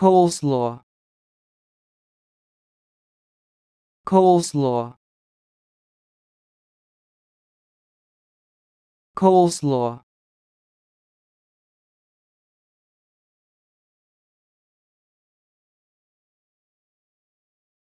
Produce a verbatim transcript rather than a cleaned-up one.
Coleslaw. Coleslaw. Coleslaw.